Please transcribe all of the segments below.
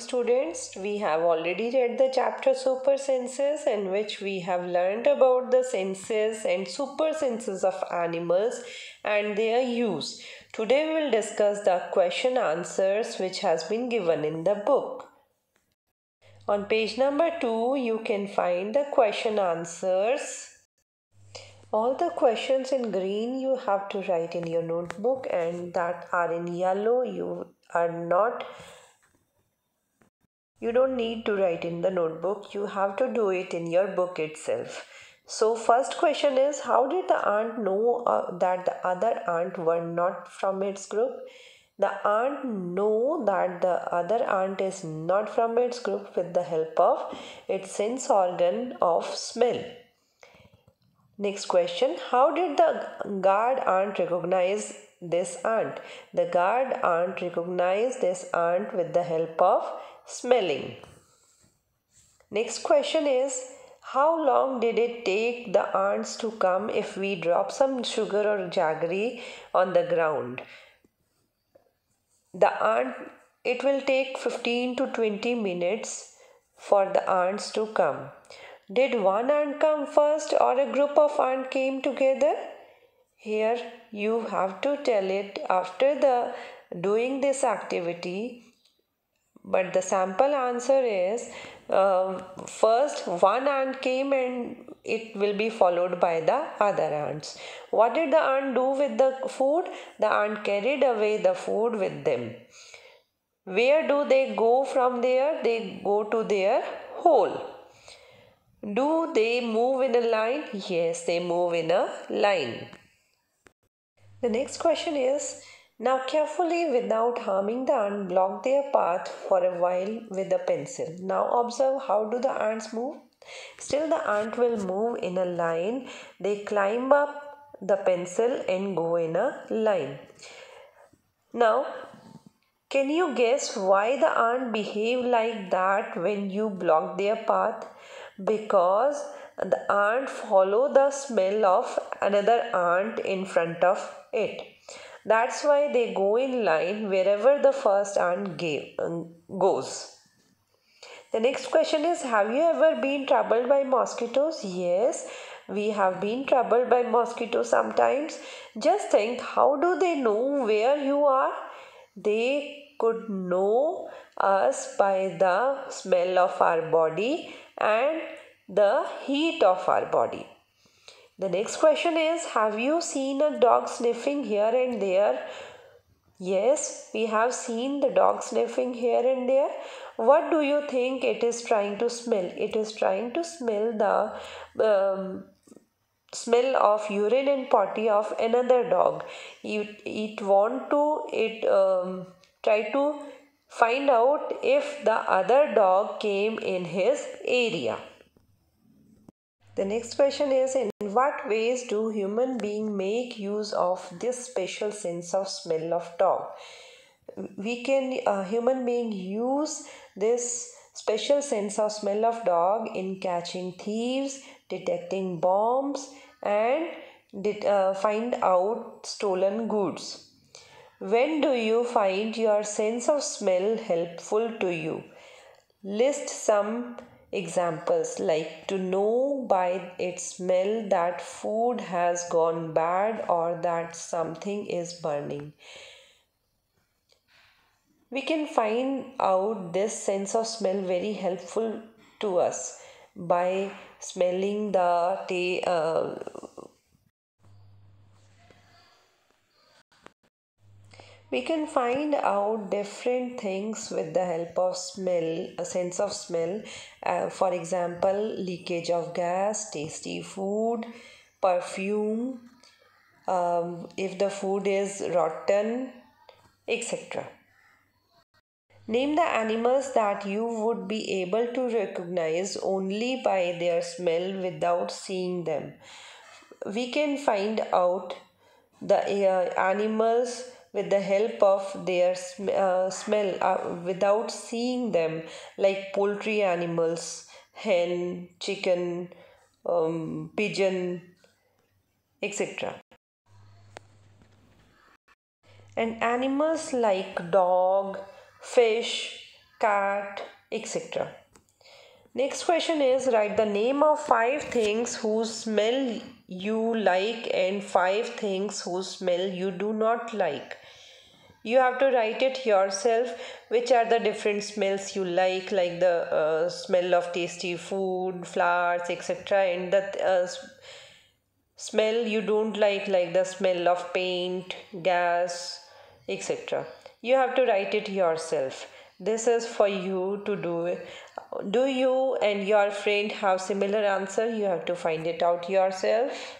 Students, we have already read the chapter Super Senses, in which we have learned about the senses and super senses of animals and their use. Today we will discuss the question answers which has been given in the book. On page number 2, you can find the question answers. All the questions in green you have to write in your notebook, and that are in yellow you don't need to write in the notebook. You have to do it in your book itself. So first question is, how did the ant know that the other ants were not from its group? The ant knows that the other ant is not from its group with the help of its sense organ of smell. Next question, how did the guard ant recognize this ant? The guard ant recognized this ant with the help of smelling. Next question is, how long did it take the ants to come if we drop some sugar or jaggery on the ground? It will take 15 to 20 minutes for the ants to come. Did one ant come first or a group of ants came together? Here you have to tell it after doing this activity. But the sample answer is first one ant came and it will be followed by the other ants. What did the ant do with the food? The ant carried away the food with them. Where do they go from there? They go to their hole. Do they move in a line? Yes, they move in a line. The next question is, now carefully, without harming the ant, block their path for a while with a pencil. Now observe, how do the ants move? Still the ant will move in a line. They climb up the pencil and go in a line. Now, can you guess why the ant behave like that when you block their path? Because the ant follow the smell of another ant in front of it. That's why they go in line wherever the first ant goes. The next question is, have you ever been troubled by mosquitoes? Yes, we have been troubled by mosquitoes sometimes. Just think, how do they know where you are? They could know us by the smell of our body and the heat of our body. The next question is, have you seen a dog sniffing here and there? Yes, we have seen the dog sniffing here and there. What do you think it is trying to smell? It is trying to smell the smell of urine and potty of another dog. It try to find out if the other dog came in his area. The next question is, in what ways do human beings make use of this special sense of smell of dog? Human beings use this special sense of smell of dog in catching thieves, detecting bombs, and find out stolen goods. When do you find your sense of smell helpful to you? List some examples, like to know by its smell that food has gone bad or that something is burning. We can find out this sense of smell very helpful to us by smelling we can find out different things with the help of smell, a sense of smell. For example, leakage of gas, tasty food, perfume, if the food is rotten, etc. Name the animals that you would be able to recognize only by their smell without seeing them. We can find out the animals with the help of their smell without seeing them, like poultry animals, hen, chicken, pigeon, etc. And animals like dog, fish, cat, etc. Next question is, write the name of 5 things whose smell you like and 5 things whose smell you do not like. You have to write it yourself, which are the different smells you like the smell of tasty food, flowers, etc. And the smell you don't like the smell of paint, gas, etc. You have to write it yourself. This is for you to do it. Do you and your friend have similar answer? You have to find it out yourself.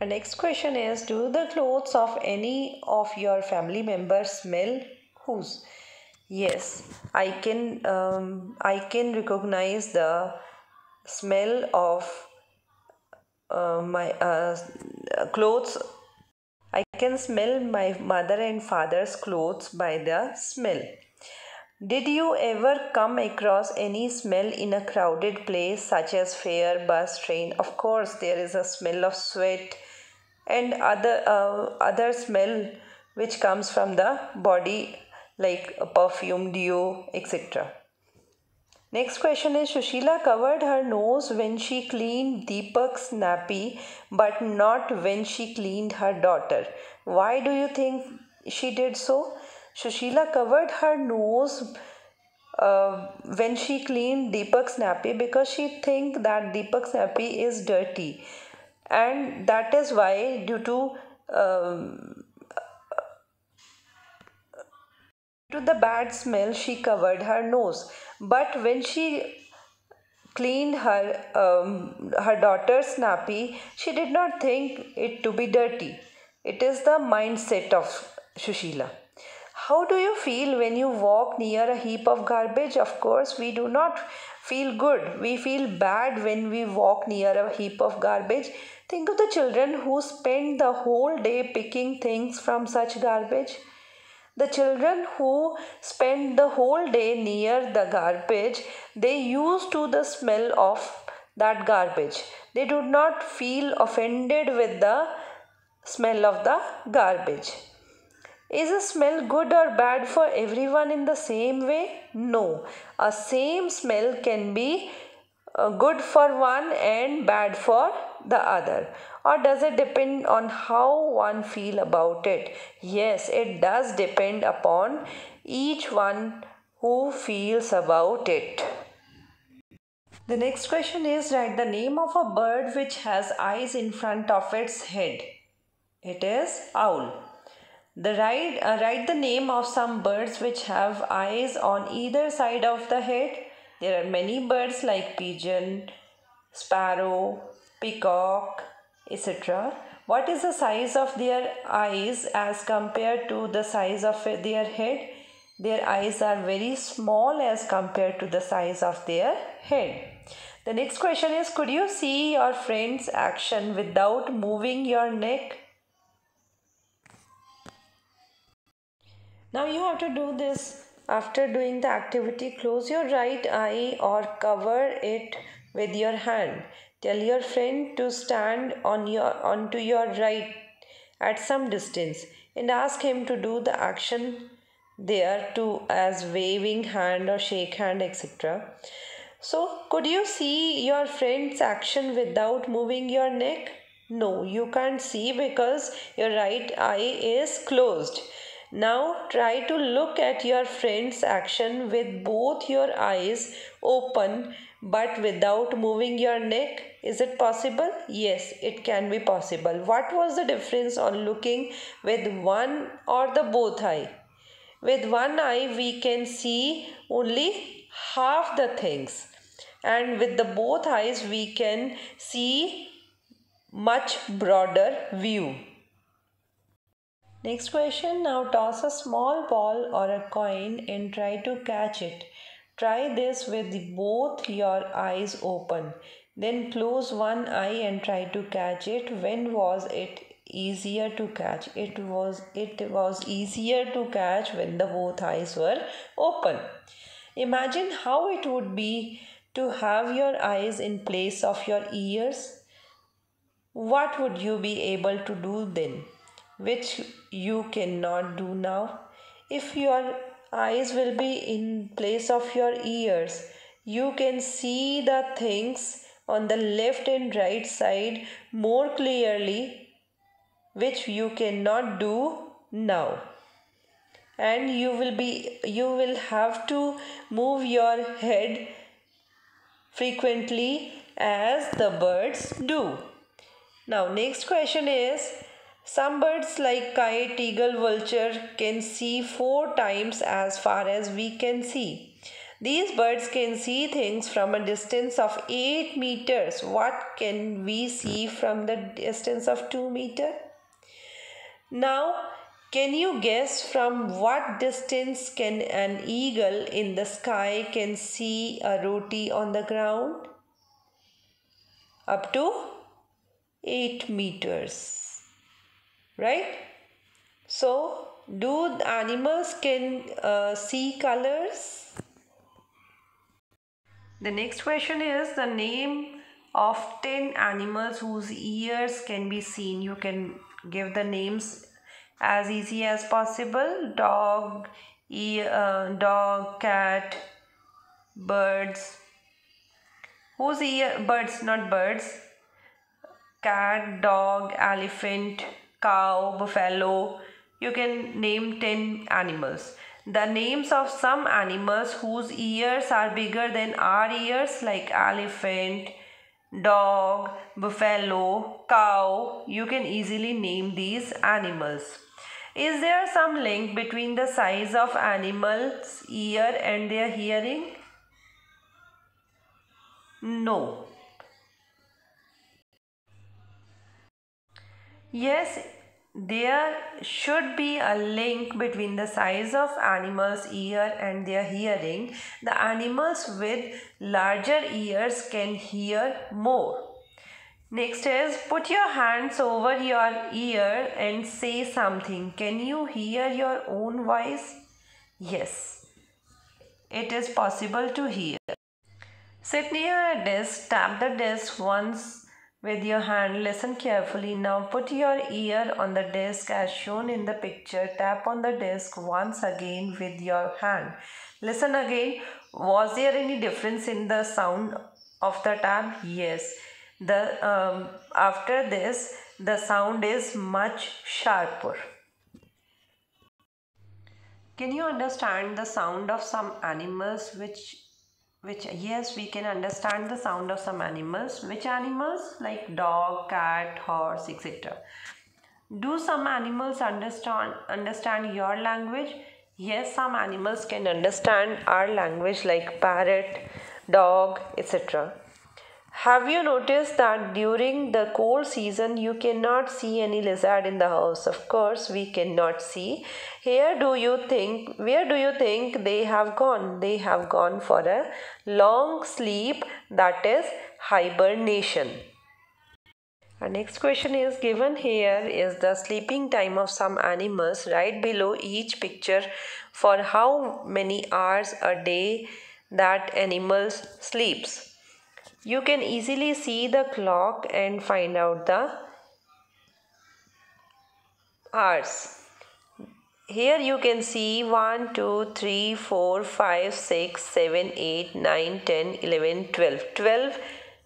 The next question is, do the clothes of any of your family members smell? Whose? Yes, I can recognize the smell of my clothes. I can smell my mother and father's clothes by the smell. Did you ever come across any smell in a crowded place such as fair, bus, train? Of course, there is a smell of sweat and other smell which comes from the body like a perfume, dew, etc. Next question is, Sushila covered her nose when she cleaned Deepak's nappy but not when she cleaned her daughter. Why do you think she did so? Sushila covered her nose when she cleaned Deepak's nappy because she think that Deepak's nappy is dirty, and that is why due to the bad smell she covered her nose. But when she cleaned her her daughter's nappy, she did not think it to be dirty. It is the mindset of Sushila. How do you feel when you walk near a heap of garbage? Of course, we do not feel good. We feel bad when we walk near a heap of garbage. Think of the children who spend the whole day picking things from such garbage. The children who spend the whole day near the garbage, they used to the smell of that garbage. They do not feel offended with the smell of the garbage. Is a smell good or bad for everyone in the same way? No. A same smell can be good for one and bad for the other. Or does it depend on how one feels about it? Yes, it does depend upon each one who feels about it. The next question is, write the name of a bird which has eyes in front of its head. It is owl. Write the name of some birds which have eyes on either side of the head. There are many birds like pigeon, sparrow, peacock, etc. What is the size of their eyes as compared to the size of their head? Their eyes are very small as compared to the size of their head. The next question is, could you see your friend's action without moving your neck? Now you have to do this. After doing the activity, close your right eye or cover it with your hand. Tell your friend to stand onto your right at some distance and ask him to do the action there too, as waving hand or shake hand, etc. So, could you see your friend's action without moving your neck? No, you can't see because your right eye is closed. Now try to look at your friend's action with both your eyes open but without moving your neck. Is it possible? Yes, it can be possible. What was the difference on looking with one or the both eye? With one eye we can see only half the things, and with the both eyes we can see much broader view. Next question, now toss a small ball or a coin and try to catch it. Try this with both your eyes open. Then close one eye and try to catch it. When was it easier to catch? It was easier to catch when the both eyes were open. Imagine how it would be to have your eyes in place of your ears. What would you be able to do then, which you cannot do now? If your eyes will be in place of your ears. You can see the things on the left and right side more clearly, which you cannot do now. And you will have to move your head frequently as the birds do. Now, next question is, some birds like kite, eagle, vulture can see 4 times as far as we can see. These birds can see things from a distance of 8 meters. What can we see from the distance of 2 meters? Now, can you guess from what distance can an eagle in the sky can see a roti on the ground? Up to 8 meters. Right? So, do animals can see colors? The next question is the name of 10 animals whose ears can be seen. You can give the names as easy as possible. Dog, cat, birds. Whose ear? Birds, not birds. Cat, dog, elephant, cow, buffalo. You can name 10 animals. The names of some animals whose ears are bigger than our ears, like elephant, dog, buffalo, cow. You can easily name these animals. Is there some link between the size of animals' ear and their hearing? No. Yes, there should be a link between the size of animals' ear and their hearing. The animals with larger ears can hear more. Next is, put your hands over your ear and say something. Can you hear your own voice? Yes, it is possible to hear. Sit near a desk, tap the desk once with your hand. Listen carefully. Now put your ear on the desk as shown in the picture. Tap on the desk once again with your hand. Listen again. Was there any difference in the sound of the tap? Yes. After this, the sound is much sharper. Can you understand the sound of some animals? Yes, we can understand the sound of some animals. Which animals? Like dog, cat, horse, etc. Do some animals understand your language? Yes, some animals can understand our language, like parrot, dog, etc. Have you noticed that during the cold season you cannot see any lizard in the house? Of course, we cannot see. Where do you think they have gone? They have gone for a long sleep, that is hibernation. Our next question is given here is the sleeping time of some animals. Right below each picture for how many hours a day that animals sleeps. You can easily see the clock and find out the hours. Here you can see 1, 2, 3, 4, 5, 6, 7, 8, 9, 10, 11, 12. 12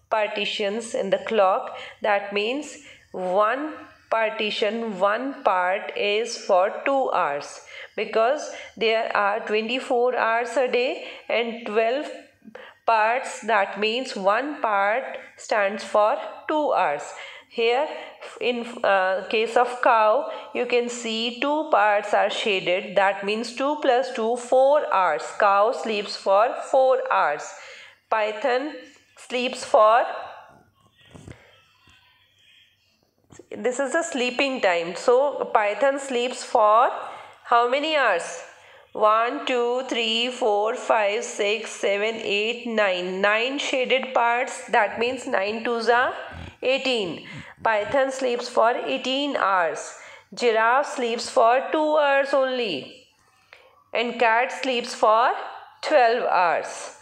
partitions in the clock. That means one partition, one part is for 2 hours. Because there are 24 hours a day and 12 parts, that means one part stands for 2 hours. Here in case of cow, you can see 2 parts are shaded. That means 2 plus 2, 4 hours. Cow sleeps for 4 hours. Python sleeps for, this is the sleeping time. So python sleeps for how many hours? 1, 2, 3, 4, 5, 6, 7, 8, 9. 9 shaded parts. That means 9 twos are 18. Python sleeps for 18 hours. Giraffe sleeps for 2 hours only. And cat sleeps for 12 hours.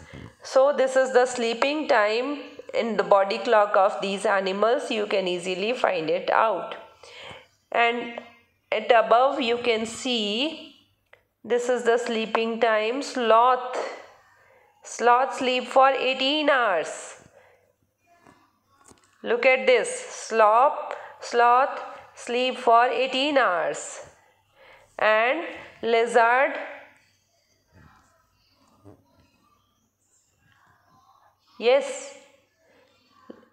So this is the sleeping time in the body clock of these animals. You can easily find it out. And at above you can see This is the sleeping time. Sloth. Sloth sleep for 18 hours. Look at this. Sloth sleep for 18 hours. And lizard. Yes.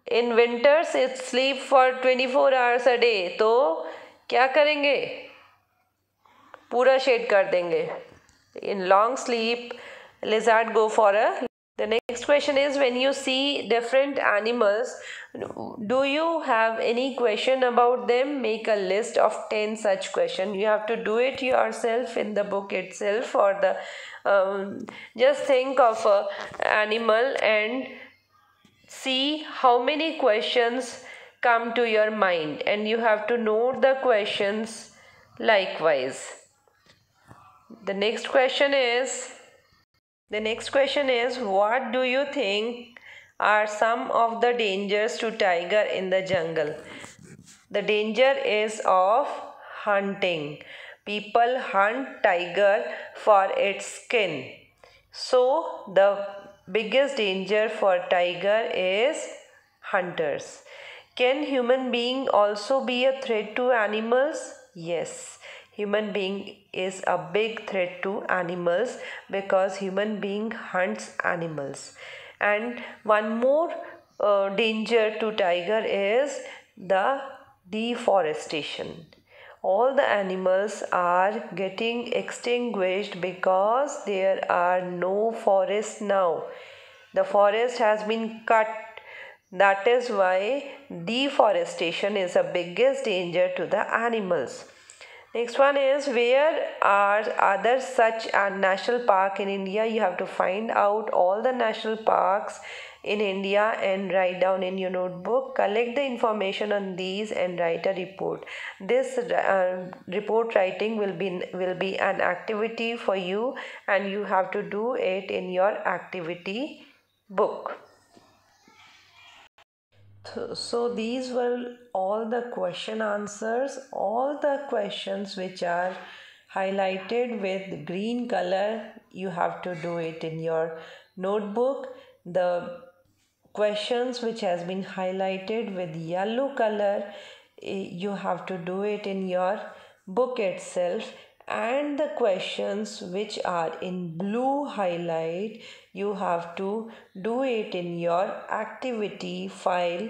In winters it sleep for 24 hours a day. तो क्या करेंगे? पूरा shade कर देंगे. In long sleep, lizard go for a. The next question is, when you see different animals, do you have any question about them? Make a list of 10 such questions. You have to do it yourself in the book itself, or the just think of a animal and see how many questions come to your mind, and you have to note the questions likewise. The next question is, what do you think are some of the dangers to tiger in the jungle? The danger is of hunting. People hunt tiger for its skin. So the biggest danger for tiger is hunters. Can human being also be a threat to animals? Yes. Human being is a big threat to animals because human being hunts animals. And one more danger to tiger is the deforestation. All the animals are getting extinguished because there are no forests now. The forest has been cut. That is why deforestation is the biggest danger to the animals. Next one is, where are other such national park in India? You have to find out all the national parks in India and write down in your notebook. Collect the information on these and write a report. This report writing will be an activity for you, and you have to do it in your activity book. So these were all the question answers. All the questions which are highlighted with green color, you have to do it in your notebook. The questions which has been highlighted with yellow color, you have to do it in your book itself. And the questions which are in blue highlight, you have to do it in your activity file,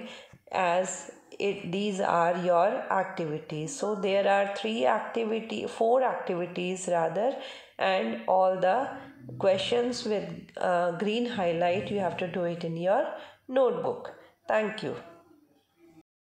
as these are your activities. So there are four activities, and all the questions with green highlight, you have to do it in your notebook. Thank you.